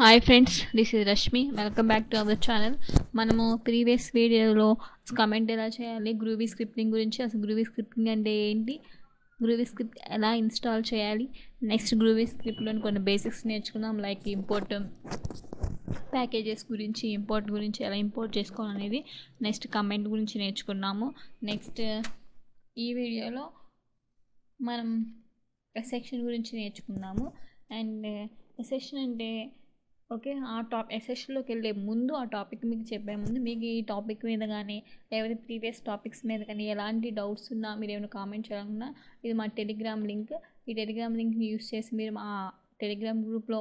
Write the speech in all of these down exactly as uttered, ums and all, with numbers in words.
Hi friends, this is Rashmi. Welcome back to our channel. మనము previous వీడియోలో comment ఎలా చేయాలి, గ్రూవీ స్క్రిప్టింగ్ గురించి, అసలు గ్రూవీ స్క్రిప్టింగ్ అంటే ఏంటి, గ్రూవీ స్క్రిప్ట్ ఎలా ఇన్స్టాల్ చేయాలి, నెక్స్ట్ గ్రూవీ స్క్రిప్ట్లోని కొన్ని బేసిక్స్ నేర్చుకున్నాం. లైక్ ఇంపోర్ట్ ప్యాకేజెస్ గురించి, ఇంపోర్ట్ గురించి ఎలా ఇంపోర్ట్ చేసుకోవాలనేది, నెక్స్ట్ కమెంట్ గురించి నేర్చుకున్నాము. నెక్స్ట్ ఈ వీడియోలో మనం సెక్షన్ గురించి నేర్చుకున్నాము. అండ్ సెక్షన్ అంటే ఓకే, ఆ టాప్ సెషన్లోకి వెళ్ళే ముందు ఆ టాపిక్ మీకు చెప్పే ముందు మీకు ఈ టాపిక్ మీద కానీ లేకపోతే ప్రీవియస్ టాపిక్స్ మీద కానీ ఎలాంటి డౌట్స్ ఉన్నా, మీరు ఏమైనా కామెంట్ చేయాలన్నా, ఇది మా టెలిగ్రామ్ లింక్. ఈ టెలిగ్రామ్ లింక్ని యూజ్ చేసి మీరు మా టెలిగ్రామ్ గ్రూప్లో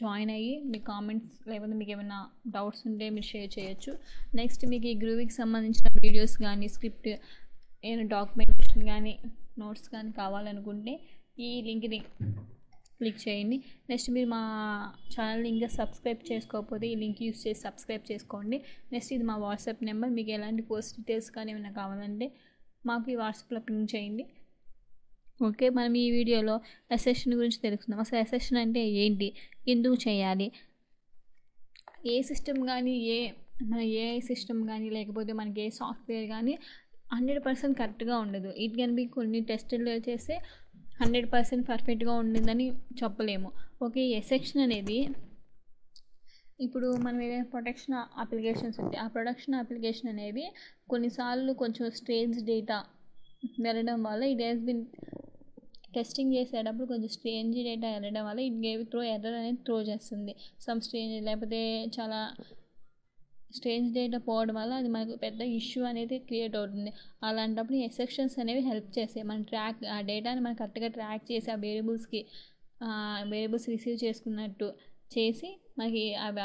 జాయిన్ అయ్యి మీ కామెంట్స్ లేకపోతే మీకు ఏమైనా డౌట్స్ ఉంటే మీరు షేర్ చేయొచ్చు. నెక్స్ట్ మీకు ఈ గ్రూవీకి సంబంధించిన వీడియోస్ కానీ, స్క్రిప్ట్ ఏమైనా డాక్యుమెంటేషన్ కానీ, నోట్స్ కానీ కావాలనుకుంటే ఈ లింక్ని క్లిక్ చేయండి. నెక్స్ట్ మీరు మా ఛానల్ని ఇంకా సబ్స్క్రైబ్ చేసుకోకపోతే ఈ లింక్ యూస్ చేసి సబ్స్క్రైబ్ చేసుకోండి. నెక్స్ట్ ఇది మా వాట్సాప్ నెంబర్. మీకు ఎలాంటి కోర్స్ డీటెయిల్స్ కానీ ఏమైనా కావాలంటే మాకు ఈ వాట్సాప్లో పింగ్ చేయండి. ఓకే, మనం ఈ వీడియోలో అసెషన్ గురించి తెలుసుకుందాం. అసలు అసెషన్ అంటే ఏంటి, ఎందుకు చేయాలి, ఏ సిస్టమ్ కానీ, ఏ మన ఏ సిస్టమ్ కానీ లేకపోతే మనకి ఏ సాఫ్ట్వేర్ కానీ హండ్రెడ్ పర్సెంట్ కరెక్ట్గా ఉండదు. ఇట్ కెన్ బి కొన్ని టెస్టులు చేస్తే హండ్రెడ్ పర్సెంట్ పర్ఫెక్ట్గా ఉండిందని చెప్పలేము. ఓకే, ఈ సెక్షన్ అనేది ఇప్పుడు మనం ఏదైనా ప్రొటెక్షన్ అప్లికేషన్స్ ఉంటాయి. ఆ ప్రొటెక్షన్ అప్లికేషన్ అనేది కొన్నిసార్లు కొంచెం స్ట్రేంజ్ డేటా వెళ్ళడం వల్ల, ఇట్ హ్యాస్ బిన్ టెస్టింగ్ చేసేటప్పుడు కొంచెం స్ట్రేంజ్ డేటా వెళ్ళడం వల్ల ఇట్ గేవ్ త్రో ఎర్రర్ అనేది త్రో చేస్తుంది. సమ్ స్ట్రేంజ్ లేకపోతే చాలా స్ట్రేంజ్ డేటా పోవడం వల్ల అది మనకు పెద్ద ఇష్యూ అనేది క్రియేట్ అవుతుంది. అలాంటప్పుడు ఈ సెక్షన్స్ అనేవి హెల్ప్ చేస్తాయి. మనం ట్రాక్ ఆ డేటాని మనం కరెక్ట్గా ట్రాక్ చేసి ఆ వేరియబుల్స్కి వేరియబుల్స్ రిసీవ్ చేసుకున్నట్టు చేసి మనకి అవి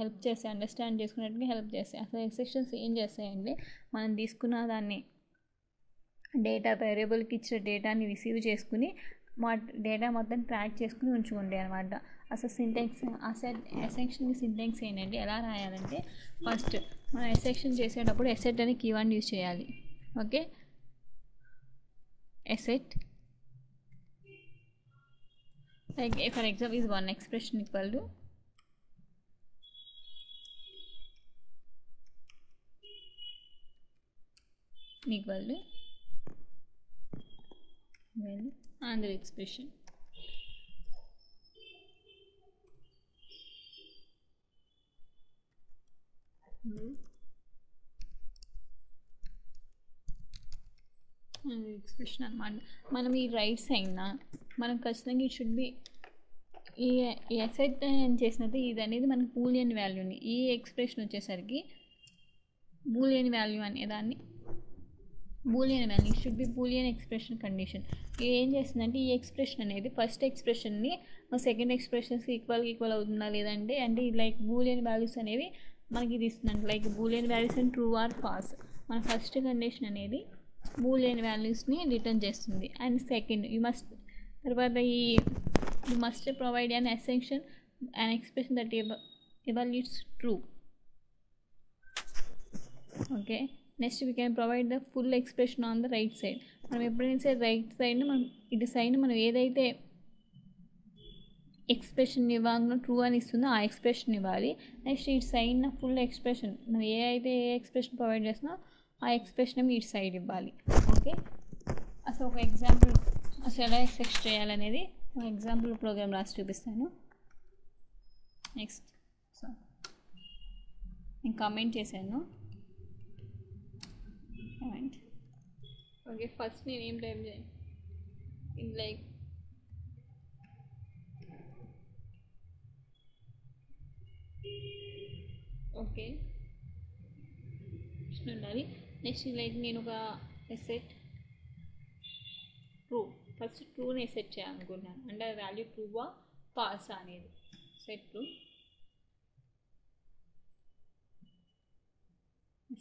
హెల్ప్ చేస్తాయి, అండర్స్టాండ్ చేసుకున్నట్టుగా హెల్ప్ చేస్తాయి. అసలు ఈ సెక్షన్స్ ఏం చేస్తాయంటే, మనం తీసుకున్న దాన్ని డేటా వేరియబుల్కి ఇచ్చిన డేటాని రిసీవ్ చేసుకుని మా డేటా మొత్తం ట్రాక్ చేసుకుని ఉంచుకుంటాయి అనమాట. అసలు సింటాక్స్ అసెట్ ఎసెక్షన్కి సింటాక్స్ ఏంటంటే, ఎలా రాయాలంటే, ఫస్ట్ మనం ఎసెక్షన్ చేసేటప్పుడు ఎసెట్ అనే కీవర్డ్ యూజ్ చేయాలి. Okay, assert like for example is one expression equal to equal to another expression. Mm-hmm. Another expression అనమాట. మనం ఈ రైట్స్ అయినా మనం ఖచ్చితంగా ఇట్ షుడ్ బి ఈ ఎసెట్ అని చేసినట్టు ఇది అనేది మనకు బూలియన్ వాల్యూని, ఈ ఎక్స్ప్రెషన్ వచ్చేసరికి బూలియన్ వాల్యూ అనేదాన్ని Boolean value should be Boolean expression condition. ఇది ఏం చేస్తుందంటే, ఈ ఎక్స్ప్రెషన్ అనేది ఫస్ట్ ఎక్స్ప్రెషన్ని సెకండ్ ఎక్స్ప్రెషన్స్కి ఈక్వల్గా ఈక్వల్ అవుతుందా లేదంటే, అంటే లైక్ బూలియన్ వాల్యూస్ అనేవి మనకి ఇది ఇస్తుందంటే, like Boolean values and true or false. మన ఫస్ట్ కండిషన్ అనేది బూలియన్ వాల్యూస్ని రిటర్న్ చేస్తుంది. అండ్ సెకండ్ యూ మస్ట్ తర్వాత ఈ you must provide an assertion an expression that evaluates true. Okay, next we can provide the full expression on the right side. మనం ఎప్పుడైనా సరే right సైడ్ని మనం ఇటు సైడ్ని మనం ఏదైతే ఎక్స్ప్రెషన్ ఇవ్వాలో ట్రూ అని ఇస్తుందో ఆ ఎక్స్ప్రెషన్ ఇవ్వాలి. నెక్స్ట్ ఇటు సైడ్న ఫుల్ ఎక్స్ప్రెషన్ మనం ఏ అయితే ఏ ఎక్స్ప్రెషన్ ప్రొవైడ్ చేస్తున్నామో ఆ ఎక్స్ప్రెషన్ ఇటు సైడ్ ఇవ్వాలి. ఓకే, అసలు ఒక ఎగ్జాంపుల్ అసలు ఎలా ఎక్స్ప్రెస్ చేయాలనేది ఒక ఎగ్జాంపుల్ ప్రోగ్రామ్ రాసి చూపిస్తాను. నెక్స్ట్ సో నేను కమెంట్ చేశాను. ఓకే, ఫస్ట్ నేను ఏం టైప్ చేయాలి, ఇన్ లైక్ ఓకే ఉండాలి. నెక్స్ట్ లైక్ నేను ఒక ఎసెట్ ట్రూ, ఫస్ట్ ట్రూని ఎసెట్ చేయాలనుకున్నాను అంటే వాల్యూ ట్రూవా పాస్ అనేది set true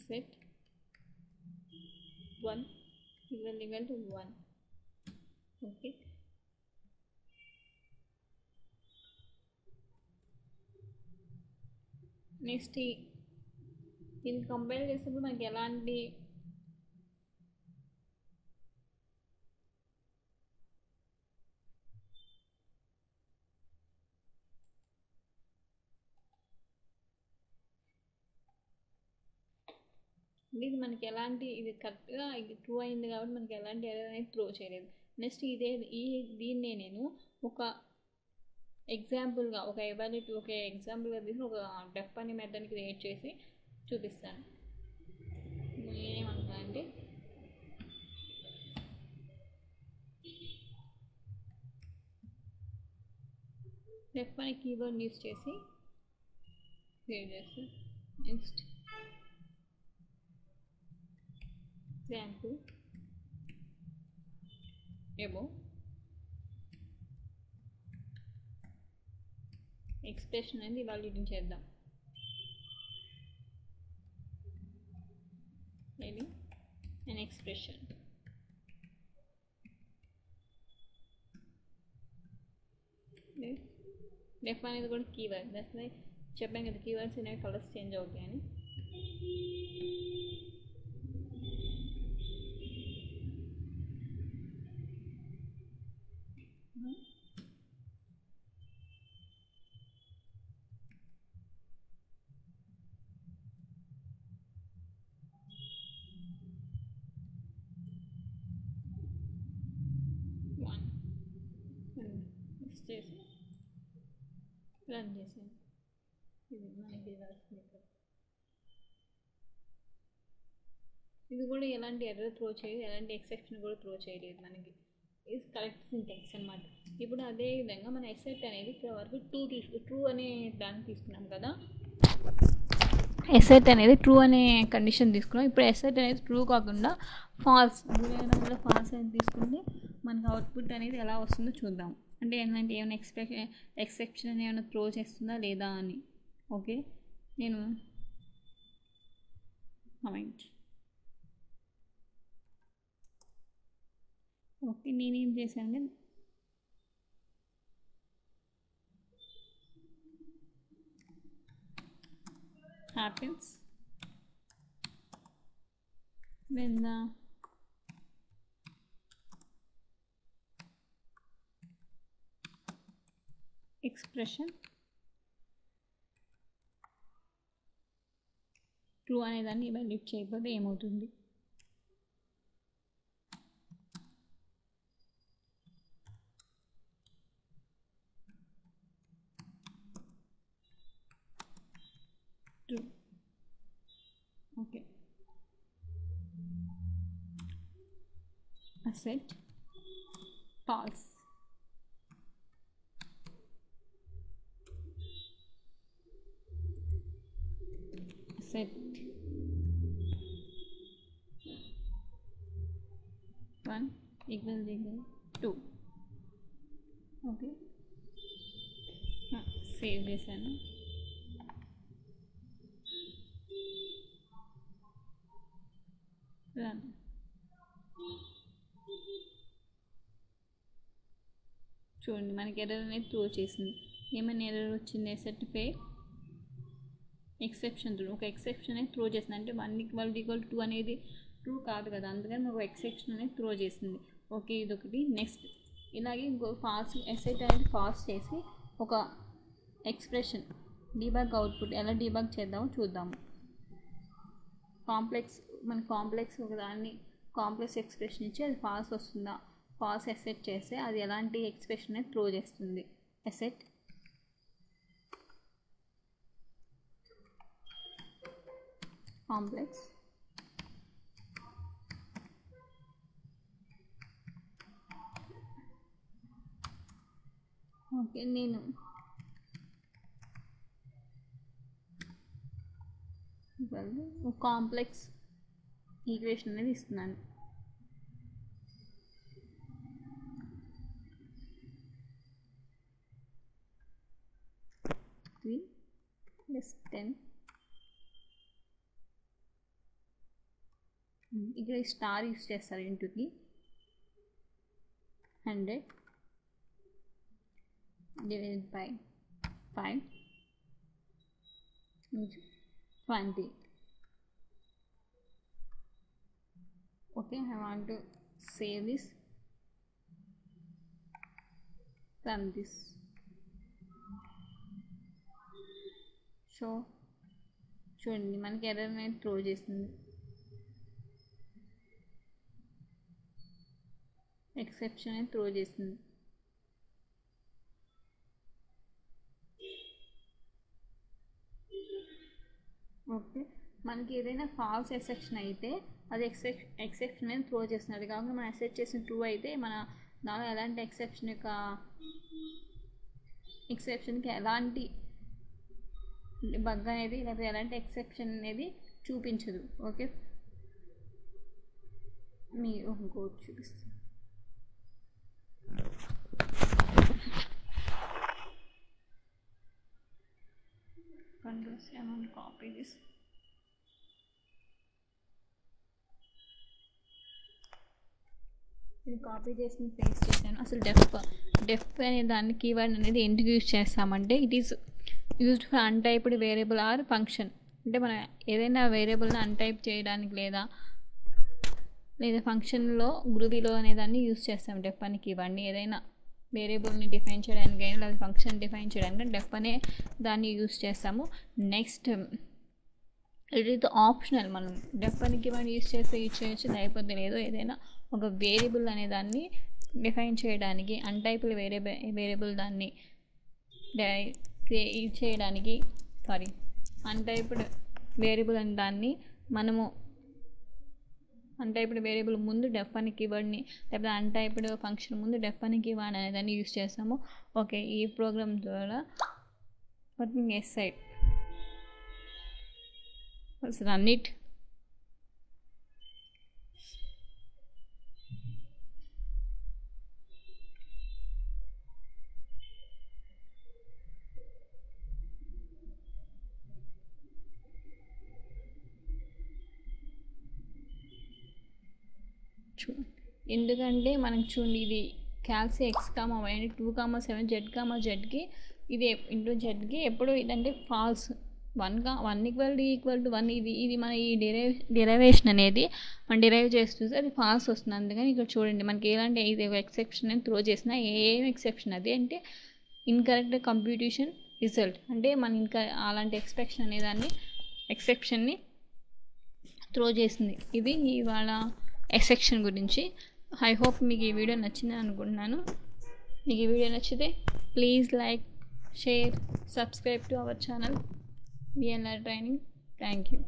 set one equal equal to one. Okay, next ఇది కంపైల్ చేసినప్పుడు మనకి ఎలాంటి ఇది మనకి ఎలాంటి ఇది కరెక్ట్గా ట్రూ అయింది కాబట్టి మనకి ఎలాంటి ఎర్రర్ అనేది త్రో చేయలేదు. నెక్స్ట్ ఇదే ఈ దీన్నే నేను ఒక ఎగ్జాంపుల్గా ఒక ఎవాల్యుయేట్ ఒక ఎగ్జాంపుల్గా తీసుకుని ఒక డెఫ్ అనే మెథడ్ని క్రియేట్ చేసి చూపిస్తాను. నేనేమంటున్నా అంటే డెఫ్ అనే కీవర్డ్ యూజ్ చేసి క్రియేట్ చేస్తాను. Next example above expression and evaluating cheddam maybe an expression okay define the word keyword that's why cheppam kada keywords in colors change avutayi ani చేసి రన్ చేసాను. ఇది మనకి రాసిన ఇది కూడా ఎలాంటి ఎర్రర్ త్రో చేయలేదు, ఎలాంటి ఎక్సెప్షన్ కూడా త్రో చేయలేదు. మనకి ఇది కరెక్ట్ సింటాక్స్ అనమాట. ఇప్పుడు అదేవిధంగా మన ఎసెట్ అనేది ఇక్కడ వరకు టూ తీసుకు ట్రూ అనే దాన్ని తీసుకున్నాం కదా, ఎసెట్ అనేది ట్రూ అనే కండిషన్ తీసుకున్నాం. ఇప్పుడు ఎసెట్ అనేది ట్రూ కాకుండా ఫాల్స్ బూలైనా కూడా ఫాల్స్ అని తీసుకుంటే మనకు అవుట్పుట్ అనేది ఎలా వస్తుందో చూద్దాం. అంటే ఏంటంటే ఏమైనా ఎక్స్ప్రెషన్ ఎక్సెప్షన్ ఏమైనా త్రో చేస్తుందా లేదా అని. ఓకే నేను కమెంట్ ఓకే నేనేం చేశాను హ్యాపెన్స్ నిన్న expression true అనేదాన్ని ఎవాల్యుయేట్ చేయకపోతే ఏమవుతుంది. True okay asset false set one equals equal two okay ah, save this and run చూడండి మనకి ఎర్రర్ అనేది త్రో చేసింది. ఏమైనా ఎర్రర్ వచ్చింది సెట్ పే ఎక్సెప్షన్ త్రూ ఒక ఎక్సెప్షన్ అనేది త్రో చేసింది. అంటే వన్ ఈక్వల్ ఈక్వల్ టూ అనేది టూ కాదు కదా, అందుకని మాకు ఎక్సెప్షన్ అనేది త్రో చేసింది. ఓకే ఇదొకటి. నెక్స్ట్ ఇలాగే ఇంకో ఫాస్ట్ ఎసెట్ అనేది ఫాస్ట్ చేసి ఒక ఎక్స్ప్రెషన్ డీబాగ్ అవుట్పుట్ ఎలా డీబాగ్ చేద్దామో చూద్దాము. కాంప్లెక్స్ మన కాంప్లెక్స్ ఒక దాన్ని కాంప్లెక్స్ ఎక్స్ప్రెషన్ ఇచ్చి అది ఫాస్ట్ వస్తుందా ఫాస్ట్ ఎసెట్ చేస్తే అది ఎలాంటి ఎక్స్ప్రెషన్ అనేది త్రో చేస్తుంది. Assert complex okay nenu value complex equation అనేది ఇస్తున్నాను. three plus ten ఇక్కడ స్టార్ యూస్ చేస్తారు ఇంటికి hundred divided by five twenty okay I want to save this run this show చూడండి మనకి ఎర్రర్ అనేది త్రో చేస్తుంది. exception and throw json. Okay మనకి ఏదైనా ఫాల్స్ ఎక్సెప్షన్ అయితే అది ఎక్సెప్షన్ ఎక్సెప్షన్ అని త్రో చేస్తుంది. అది కాకుండా మనం సెట్ చేసిన ట్రూ అయితే మన దానిలో ఎలాంటి ఎక్సెప్షన్ యొక్క ఎక్సెప్షన్కి ఎలాంటి బగ్ అనేది లేకపోతే ఎలాంటి ఎక్సెప్షన్ అనేది చూపించదు. ఓకే మీ ఇంకోటి చూపిస్తాను. I'm going to copy this. You copy this and paste this. Asal def def ane dani keyword anedi endiki use chestamante it is used for untyped variable or function. Ante mana edaina variable ni untype cheyadaniki leda leda function lo groovy lo ane danni use chestam def ani keyword ni edaina variable ని define చేయడానికి అయినా లేదా function define చేయడానికి డెఫ్ అనే దాన్ని use చేస్తాము. Next ఇది optional, మనం డెఫ్ అనికి మనం యూజ్ చేస్తే యూజ్ చేయొచ్చు లేకపోతే లేదు. ఏదైనా ఒక వేరియబుల్ అనే దాన్ని డిఫైన్ చేయడానికి అన్టైపుల్ వేరియబుల్ వేరియబుల్ దాన్ని యూజ్ చేయడానికి సారీ అన్టైప్డ్ వేరియబుల్ అనే దాన్ని మనము అన్టైప్డ్ వేరియబుల్ ముందు డెఫ్ అని కీవర్డ్ని లేకపోతే అన్టైప్డ్ ఫంక్షన్ ముందు డెఫ్ అని కీవర్డ్ అనేదాన్ని యూజ్ చేస్తాము. ఓకే ఈ ప్రోగ్రామ్ ద్వారా వర్కింగ్ ఎస్ఐ రన్ ఇట్. ఎందుకంటే మనకు చూడండి ఇది క్యాల్సి ఎక్స్ కామా వై అంటే two comma seven Z comma జెడ్కి ఇది ఇంటూ జెడ్కి ఎప్పుడు ఇదంటే ఫాల్స్ వన్ కా one equal equal to one ఇది ఇది మన ఈ డెరైవ్ డెరైవేషన్ అనేది మనం డెరైవ్ చేస్తుంటే అది ఫాల్స్ వస్తుంది. అందుకని ఇక్కడ చూడండి మనకి ఎలాంటి ఇది ఎక్సెప్షన్ అని త్రో చేసిన ఏం ఎక్సెప్షన్ అది అంటే ఇన్కరెక్ట్ కంప్యూటేషన్ రిజల్ట్ అంటే మన ఇంకా అలాంటి ఎక్స్పెక్షన్ అనేదాన్ని ఎక్సెప్షన్ని త్రో చేసింది. ఇది ఇవాళ ఎక్సెప్షన్ గురించి. ఐ హోప్ మీకు ఈ వీడియో నచ్చిందని అనుకుంటున్నాను. మీకు ఈ వీడియో నచ్చితే please like share subscribe to our channel VLR training. Thank you.